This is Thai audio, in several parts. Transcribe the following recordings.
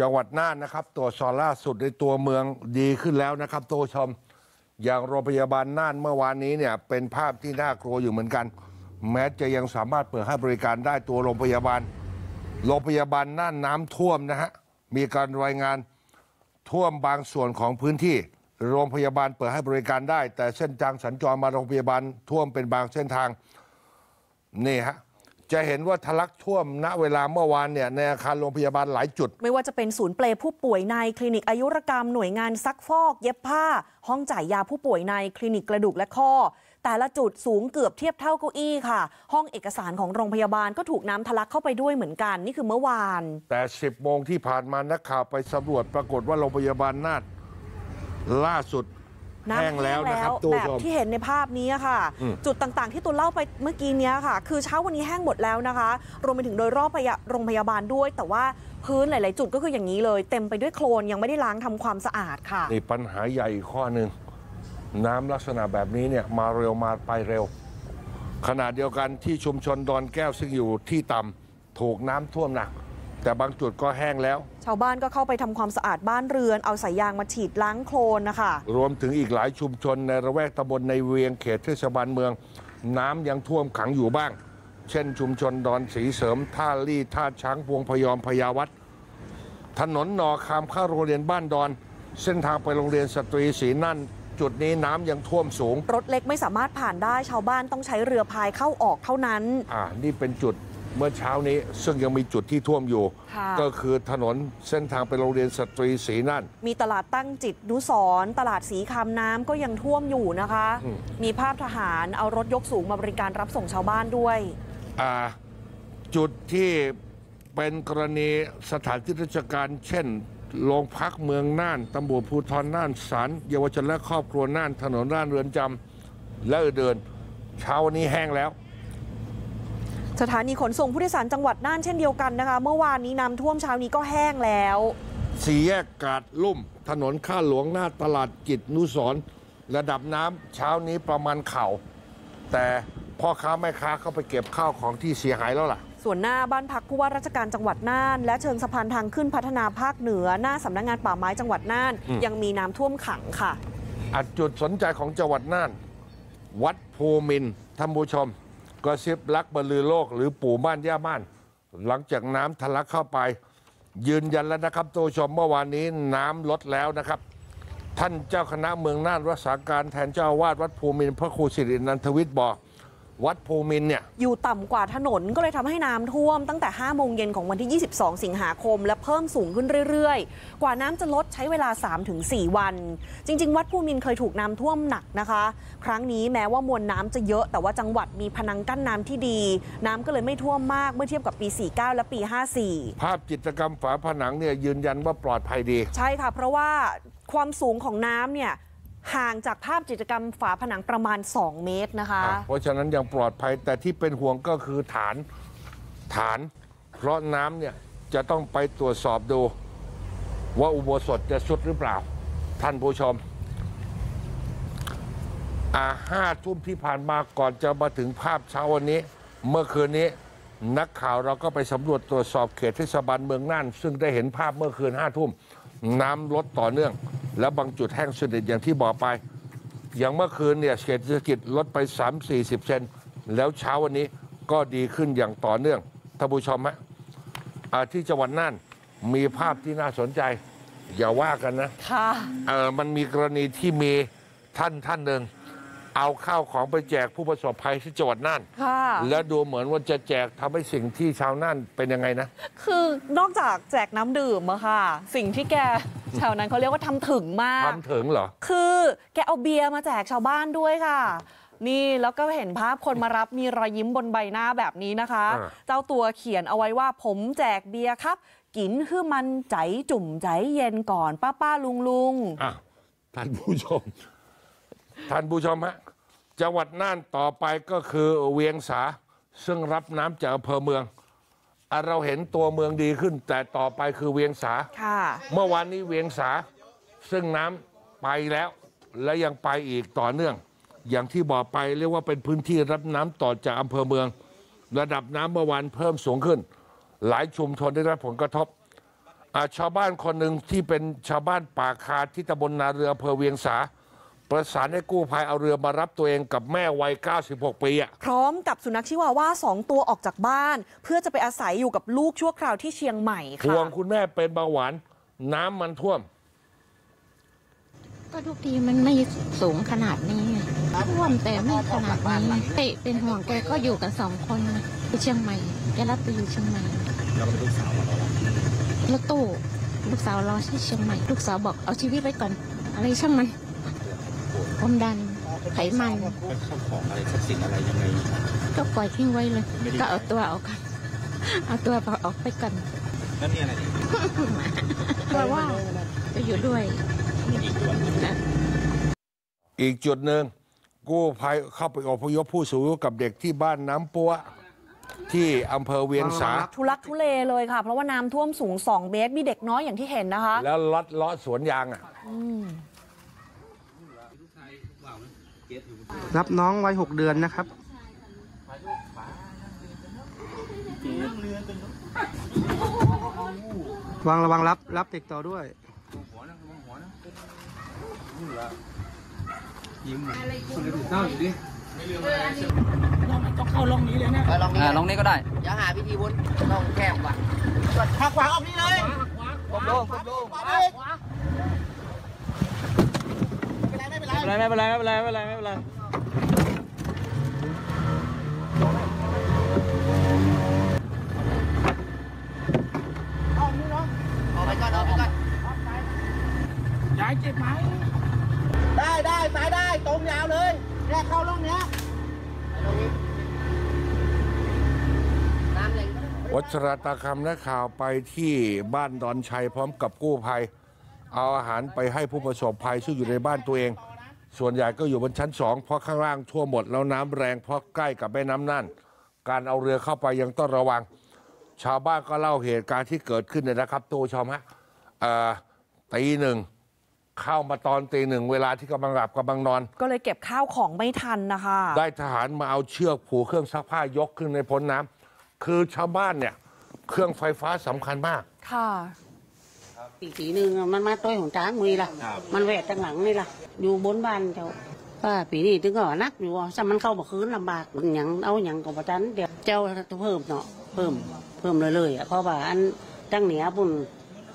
จังหวัดน่านนะครับตัวซอล่าสุดในตัวเมืองดีขึ้นแล้วนะครับตัวชมอย่างโรงพยาบาลน่านเมื่อวานนี้เนี่ยเป็นภาพที่น่ากลัวอยู่เหมือนกันแม้จะยังสามารถเปิดให้บริการได้ตัวโรงพยาบาลน่านน้ำท่วมนะฮะมีการรายงานท่วมบางส่วนของพื้นที่โรงพยาบาลเปิดให้บริการได้แต่เส้นทางสัญจรมาโรงพยาบาลท่วมเป็นบางเส้นทางนี่ฮะจะเห็นว่าทะลักท่วมณเวลาเมื่อวานเนี่ยในอาคารโรงพยาบาลหลายจุดไม่ว่าจะเป็นศูนย์เปลผู้ป่วยในคลินิกอายุรกรรมหน่วยงานซักฟอกเย็บผ้าห้องจ่ายยาผู้ป่วยในคลินิกกระดูกและข้อแต่ละจุดสูงเกือบเทียบเท่าเก้าอี้ค่ะห้องเอกสารของโรงพยาบาลก็ถูกน้ำทะลักเข้าไปด้วยเหมือนกันนี่คือเมื่อวานแต่10โมงที่ผ่านมานักข่าวไปสำรวจปรากฏว่าโรงพยาบาลน่านล่าสุดแห้งแล้วนะครับแบบที่เห็นในภาพนี้ค่ะจุดต่างๆที่ตัวเล่าไปเมื่อกี้นี้ค่ะคือเช้าวันนี้แห้งหมดแล้วนะคะรวมไปถึงโดยรอบโรงพยาบาลด้วยแต่ว่าพื้นหลายๆจุดก็คืออย่างนี้เลยเต็มไปด้วยโคลนยังไม่ได้ล้างทำความสะอาดค่ะนี่ปัญหาใหญ่ข้อหนึ่งน้ำลักษณะแบบนี้เนี่ยมาเร็วมาไปเร็วขณะเดียวกันที่ชุมชนดอนแก้วซึ่งอยู่ที่ต่ำถูกน้ำท่วมหนักแต่บางจุดก็แห้งแล้วชาวบ้านก็เข้าไปทำความสะอาดบ้านเรือนเอาสายยางมาฉีดล้างโคลนนะคะรวมถึงอีกหลายชุมชนในระแวกตำบลในเวียงเขตเทศบาลเมืองน้ำยังท่วมขังอยู่บ้างเช่นชุมชนดอนสีเสริมท่าลี่ท่าช้างพวงพยอมพยาวัดถนนหนอคามข้าโรงเรียนบ้านดอนเส้นทางไปโรงเรียนสตรีศรีนั่นจุดนี้น้ำยังท่วมสูงรถเล็กไม่สามารถผ่านได้ชาวบ้านต้องใช้เรือพายเข้าออกเท่านั้นนี่เป็นจุดเมื่อเช้านี้ซึ่งยังมีจุดที่ท่วมอยู่ก็คือถนนเส้นทางไปโรงเรียนสตรีศรีนั่นมีตลาดตั้งจิตนุสรตลาดศรีคำน้ำก็ยังท่วมอยู่นะคะมีภาพทหารเอารถยกสูงมาบริการรับส่งชาวบ้านด้วยจุดที่เป็นกรณีสถานที่ราชการเช่นโรงพักเมืองน่านตำรวจภูธรน่านศาลเยาวชนและครอบครัวน่านถนนน่านเรือนจำและอื่นๆเช้านี้แห้งแล้วสถานีขนส่งผู้โดยสารจังหวัดน่านเช่นเดียวกันนะคะเมื่อวานนี้น้ำท่วมเช้านี้ก็แห้งแล้วสี่แยกกาดลุ่มถนนข้าหลวงหน้าตลาดจิตนุสรระดับน้ำเช้านี้ประมาณเข่าแต่พ่อค้าแม่ค้าเข้าไปเก็บข้าวของที่เสียหายแล้วล่ะส่วนหน้าบ้านพักผู้ว่าราชการจังหวัดน่านและเชิงสะพานทางขึ้นพัฒนาภาคเหนือหน้าสำนักงานป่าไม้จังหวัดน่านยังมีน้ำท่วมขังค่ะจุดสนใจของจังหวัดน่านวัดภูมินท่านผู้ชมกระซิบรักบรรลือโลกหรือปู่ม่านย่าม่านหลังจากน้ำทะลักเข้าไปยืนยันแล้วนะครับตัวชมเมื่อวานนี้น้ำลดแล้วนะครับท่านเจ้าคณะเมืองน่านรักษาการแทนเจ้าอาวาสวัดภูมินพระครูสิรินันทวิทย์บอกวัดภูมินเนี่ยอยู่ต่ำกว่าถนนก็เลยทำให้น้ำท่วมตั้งแต่5โมงเย็นของวันที่22สิงหาคมและเพิ่มสูงขึ้นเรื่อยๆกว่าน้ำจะลดใช้เวลา 3-4 วันจริงๆวัดภูมินเคยถูกน้ำท่วมหนักนะคะครั้งนี้แม้ว่ามวลน้ำจะเยอะแต่ว่าจังหวัดมีพนังกั้นน้ำที่ดีน้ำก็เลยไม่ท่วมมากเมื่อเทียบกับปี49และปี54ภาพจิตรกรรมฝาผนังเนี่ยยืนยันว่าปลอดภัยดีใช่ค่ะเพราะว่าความสูงของน้ำเนี่ยห่างจากภาพจิตรกรรมฝาผนังประมาณ2เมตรนะคะเพราะฉะนั้นยังปลอดภัยแต่ที่เป็นห่วงก็คือฐานเพราะน้ำเนี่ยจะต้องไปตรวจสอบดูว่าอุโบสถจะสุดหรือเปล่าท่านผู้ชม5 ทุ่มที่ผ่านมาก่อนจะมาถึงภาพเช้าวันนี้เมื่อคืนนี้นักข่าวเราก็ไปสำรวจตรวจสอบเขตเทศบาลเมืองน่านซึ่งได้เห็นภาพเมื่อคืน5 ทุ่มน้ำลดต่อเนื่องแล้วบางจุดแห้งสนิทอย่างที่บอกไปอย่างเมื่อคืนเนี่ยเขตเศรษฐกิจลดไป 30-40 เซนแล้วเช้าวันนี้ก็ดีขึ้นอย่างต่อเนื่องท่านผู้ชมฮะที่จังหวัดน่านมีภาพที่น่าสนใจอย่าว่ากันนะมันมีกรณีที่มีท่านหนึ่งเอาข้าวของไปแจกผู้ประสบภัยที่จังหวัดน่านแล้วดูเหมือนว่าจะแจกทำให้สิ่งที่ชาวน่านเป็นยังไงนะคือนอกจากแจกน้ำดื่มอะค่ะสิ่งที่แกชาวนั้นเขาเรียกว่าทำถึงมากทำถึงเหรอคือแกเอาเบียร์มาแจกชาวบ้านด้วยค่ะนี่แล้วก็เห็นภาพคนมารับมีรอยยิ้มบนใบหน้าแบบนี้นะคะเจ้าตัวเขียนเอาไว้ว่าผมแจกเบียร์ครับกินคือมันใจจุ่มใจเย็นก่อนป้าลุงท่านผู้ชมฮะจังหวัดน่านต่อไปก็คือเวียงสาซึ่งรับน้ำจากอำเภอเมืองเราเห็นตัวเมืองดีขึ้นแต่ต่อไปคือเวียงสาเมื่อวานนี้เวียงสาซึ่งน้ำไปแล้วและยังไปอีกต่อเนื่องอย่างที่บอกไปเรียกว่าเป็นพื้นที่รับน้ำต่อจากอำเภอเมืองระดับน้ำเมื่อวานเพิ่มสูงขึ้นหลายชุมชนได้รับผลกระทบ ชาวบ้านคนหนึ่งที่เป็นชาวบ้านป่าคาที่ตำบลนาเรืออำเภอเวียงสาประสานให้กู้ภัยเอาเรือมารับตัวเองกับแม่วัย96ปีพร้อมกับสุนัขชิวาว่า2ตัวออกจากบ้านเพื่อจะไปอาศัยอยู่กับลูกชั่วคราวที่เชียงใหม่ค่ะห่วงคุณแม่เป็นเบาหวานน้ำมันท่วมก็ทุกทีมันไม่สูงขนาดนี้ท่วมแต่ไม่ขนาดนี้เป็นห่วงแกก็อยู่กัน2คนไปเชียงใหม่แกรับไปอยู่เชียงใหม่แล้วเป็นลูกสาวเรารถตู้ลูกสาวรอที่เชียงใหม่ลูกสาวบอกเอาชีวิตไว้ก่อนอะไรช่างมันความดันไขมันข้าวของอะไรทรัพย์สินอะไรยังไงก็ปล่อยทิ้งไว้เลยก็เอาตัวออกกันเอาตัวออกไปกันแล้วนี่อะไรบอกว่าจะอยู่ด้วยอีกจุดหนึ่งกู้ภัยเข้าไปอพยพผู้สูงอายุกับเด็กที่บ้านน้ำปัวที่อำเภอเวียงสาทุลักทุเลเลยค่ะเพราะว่าน้ำท่วมสูง2 เมตรมีเด็กน้อยอย่างที่เห็นนะคะแล้วลัดเลาะสวนยางอ่ะรับน้องวัย6 เดือนนะครับระวังรับเด็กต่อด้วยต้องเข้าลงนี้เลยนะลงนี้ก็ได้อย่าหาวิธีวนลงแคบกว่าหักขวาออกนี้เลยผมลงไม่เป็นไรออกไปก่อนย้ายเจ็บไหมได้สายได้ตรงยาวเลยแยกเข้าลงเนี้ยวัชรตาคำนักข่าวไปที่บ้านดอนชัยพร้อมกับกู้ภัยเอาอาหารไปให้ผู้ประสบภัยซึ่งอยู่ในบ้านตัวเองส่วนใหญ่ก็อยู่บนชั้น2เพราะข้างล่างทั่วหมดแล้วน้ำแรงเพราะใกล้กับแม่น้ำน่านการเอาเรือเข้าไปยังต้องระวังชาวบ้านก็เล่าเหตุการณ์ที่เกิดขึ้นเนี่ยนะครับตัวชาวฮะตี 1เข้ามาตอนตี 1เวลาที่กำลังหลับกำลังนอนก็เลยเก็บข้าวของไม่ทันนะคะได้ทหารมาเอาเชือกผูกเครื่องซักผ้ายกขึ้นในพ้นน้ำคือชาวบ้านเนี่ยเครื่องไฟฟ้าสำคัญมากค่ะปี 1มันมาต้อยของจ้างมือละมันแหวกตั้งหลังนี่ละอยู่บนบ้านเจ้าป้าปีนี้ถึงก็นักอยู่ถ้ามันเข้าบ่คืนลำบากอย่างเอาอย่างกับประจันเดี๋ยวเจ้าเพิ่มเนาะเพิ่มเลยอ่ะเพราะว่าอันตั้งเหนียบุญ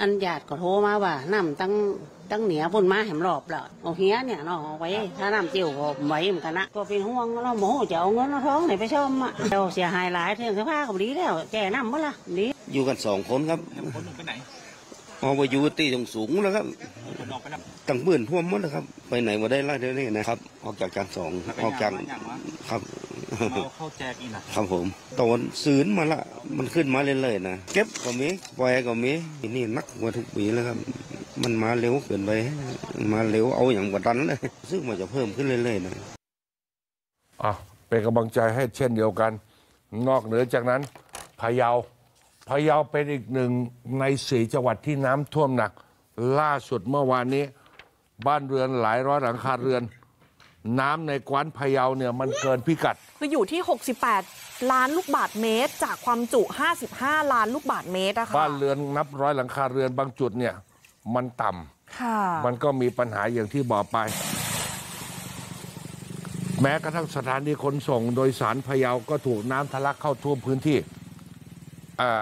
อันญาติก็โทรมาว่าน้ำตั้งเหนียบนมาแหมรอบแล้วเอาเฮียเนี่ยเนาะไว้ถ้าน้ำเจียวก็ไว้เหมือนกันนะก็เป็นห่วงเราโมโหจะเอาเงินเราท้องไหนไปชมอ่ะเราเสียหายหลายเรื่องเสื้อผ้าก็ดีแล้วแก่น้ำเมื่อละดีอยู่กัน2 คนครับคนหนึ่งไปไหนเอาไปอยู่ตีสูงแล้วครับตั้งเบื่อท่วมหมดแล้วครับไปไหนมาได้ไล่เดี๋ยวนี้นะครับออกจากชั้น 2ออกจากครับเข้าแจกอีกนะครับผมตอนสืนมาละมันขึ้นมาเลยนะเก็บก็มีปล่อยก็มีนี่นักกว่าทุกปีแล้วครับมันมาเร็วเกินไปมาเร็วเอาอย่างกว่านั้นเลยซึ่งมันจะเพิ่มขึ้นเรื่อยๆนะเป็นกำลังใจให้เช่นเดียวกันนอกเหนือจากนั้นพะเยาเป็นอีก1 ใน 4จังหวัดที่น้ำท่วมหนักล่าสุดเมื่อวานนี้บ้านเรือนหลายร้อยหลังคาเรือนน้ำในกว้านพะเยาเนี่ยมันเกินพิกัดคืออยู่ที่68ล้านลูกบาศก์เมตรจากความจุ55ล้านลูกบาศก์เมตรนะคะบ้านเรือนนับร้อยหลังคาเรือนบางจุดเนี่ยมันต่ำมันก็มีปัญหาอย่างที่บอกไปแม้กระทั่งสถานีขนส่งโดยสารพะเยาก็ถูกน้ำทะลักเข้าท่วมพื้นที่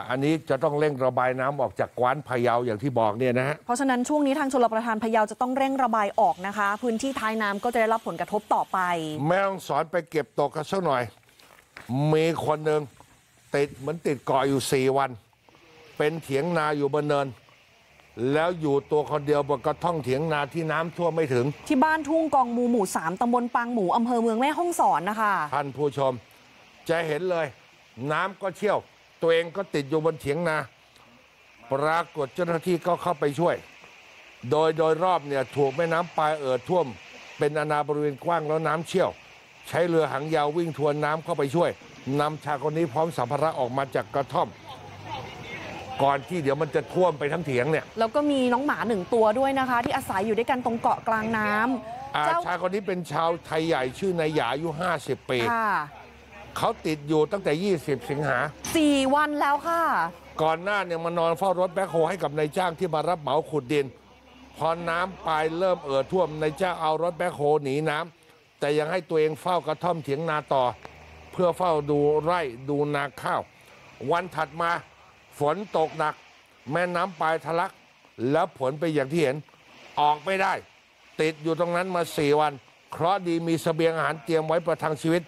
อันนี้จะต้องเร่งระบายน้ำออกจากกว้านพะเยาอย่างที่บอกเนี่ยนะฮะเพราะฉะนั้นช่วงนี้ทางชลประทานพะเยาจะต้องเร่งระบายออกนะคะพื้นที่ท้ายน้ำก็จะได้รับผลกระทบต่อไปแม่ต้องสอนไปเก็บตกกันสักหน่อยมีคนหนึ่งติดเหมือนติดเกาะอยู่4 วันเป็นเถียงนาอยู่บนเนินแล้วอยู่ตัวคนเดียวบนกระท่อมเถียงนาที่น้ำท่วมไม่ถึงที่บ้านทุ่งกองมูหมู่3ตำบลปางหมูอำเภอเมืองแม่ฮ่องสอนนะคะท่านผู้ชมจะเห็นเลยน้ำก็เชี่ยวตัวเองก็ติดอยู่บนเถียงนาปรากฏเจ้าหน้าที่ก็เข้าไปช่วยโดยรอบเนี่ยถูกแม่น้ำปลายเอ่อท่วมเป็นอนาบริเวณกว้างแล้วน้ำเชี่ยวใช้เรือหางยาววิ่งทวนน้ำเข้าไปช่วยนำชายคนนี้พร้อมสัมภาระออกมาจากกระท่อมก่อนที่เดี๋ยวมันจะท่วมไปทั้งเถียงเนี่ยแล้วก็มีน้องหมา1 ตัวด้วยนะคะที่อาศัยอยู่ด้วยกันตรงเกาะกลางน้ำชายคนนี้เป็นชาวไทยใหญ่ชื่อนายหยาอายุ50 ปี เขาติดอยู่ตั้งแต่20สิงหา4วันแล้วค่ะก่อนหน้าเนี่ยมานอนเฝ้ารถแบ็คโฮให้กับนายจ้างที่มารับเหมาขุดดินพอน้ำปลายเริ่มเอ่อท่วมนายจ้างเอารถแบ็คโฮหนีน้ำแต่ยังให้ตัวเองเฝ้ากระท่อมเถียงนาต่อเพื่อเฝ้าดูไร่ดูนาข้าววันถัดมาฝนตกหนักแม่น้ำปลายทะลักแล้วผลไปอย่างที่เห็นออกไม่ได้ติดอยู่ตรงนั้นมา4วันเคราะห์ดีมีเสบียงอาหารเตรียมไว้ประทังชีวิต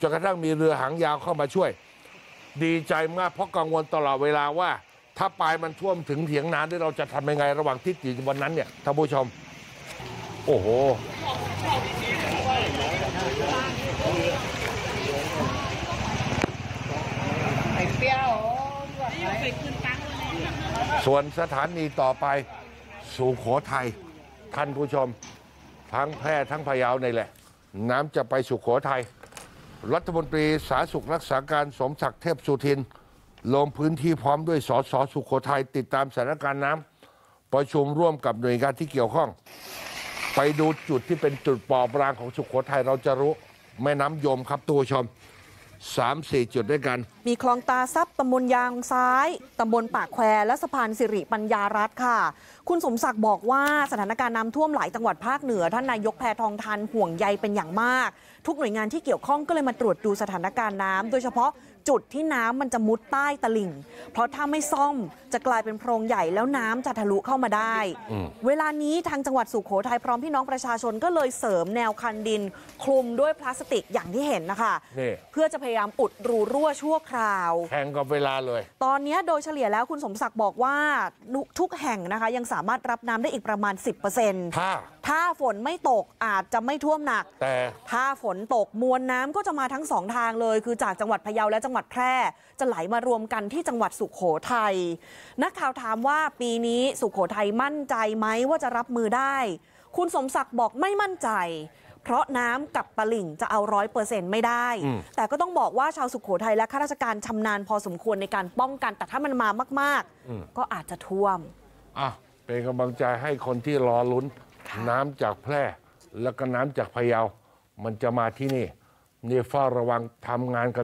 จนกระทั่งมีเรือหางยาวเข้ามาช่วยดีใจมากเพราะกังวลตลอดเวลาว่าถ้าปลายมันท่วมถึงเถียงนาที่เราจะทำยังไงระหว่างที่ติดวันนั้นเนี่ยท่านผู้ชมโอ้โหส่วนสถานีต่อไปสุโขทัยท่านผู้ชมทั้งแพร่ทั้งพะเยานี่แหละน้ำจะไปสุโขทัยรัฐมนตรีสาธารณสุขรักษาการสมศักดิ์เทพสุทินลงพื้นที่พร้อมด้วยสสสุโขทัยติดตามสถานการณ์น้ำประชุมร่วมกับหน่วยงานที่เกี่ยวข้องไปดูจุดที่เป็นจุดเปราะบางของสุโขทัยเราจะรู้แม่น้ำยมครับท่านผู้ชม3-4 จุดด้วยกันมีคลองตาซับตำบลยางซ้ายตำบลปากแควและสะพานสิริปัญญารัตน์ค่ะคุณสมศักดิ์บอกว่าสถานการณ์น้ำท่วมหลายจังหวัดภาคเหนือท่านนายกแพทองธารห่วงใยเป็นอย่างมากทุกหน่วยงานที่เกี่ยวข้องก็เลยมาตรวจดูสถานการณ์น้ำโดยเฉพาะจุดที่น้ำมันจะมุดใต้ตลิ่งเพราะถ้าไม่ซ่อมจะกลายเป็นโพรงใหญ่แล้วน้ำจะทะลุเข้ามาได้เวลานี้ทางจังหวัดสุโขทัยพร้อมพี่น้องประชาชนก็เลยเสริมแนวคันดินคลุมด้วยพลาสติกอย่างที่เห็นนะคะเพื่อจะพยายามอุดรูรั่วชั่วคราวแข่งกับเวลาเลยตอนนี้โดยเฉลี่ยแล้วคุณสมศักดิ์บอกว่าทุกแห่งนะคะยังสามารถรับน้ำได้อีกประมาณ 10% ถ้าฝนไม่ตกอาจจะไม่ท่วมหนักแต่ถ้าฝนตกมวลน้ำก็จะมาทั้ง2ทางเลยคือจากจังหวัดพะเยาและจังหวัดแพร่จะไหลมารวมกันที่จังหวัดสุโขทัยนักข่าวถามว่าปีนี้สุโขทัยมั่นใจไหมว่าจะรับมือได้คุณสมศักดิ์บอกไม่มั่นใจเพราะน้ำกับตลิ่งจะเอา 100% ไม่ได้แต่ก็ต้องบอกว่าชาวสุโขทัยและข้าราชการชำนาญพอสมควรในการป้องกันแต่ถ้ามันมามากๆก็อาจจะท่วมเป็นกำลังใจให้คนที่รอลุ้นน้ำจากแพร่แล้วก็น้ำจากพะเยามันจะมาที่นี่เฝ้าระวังทำงานกัน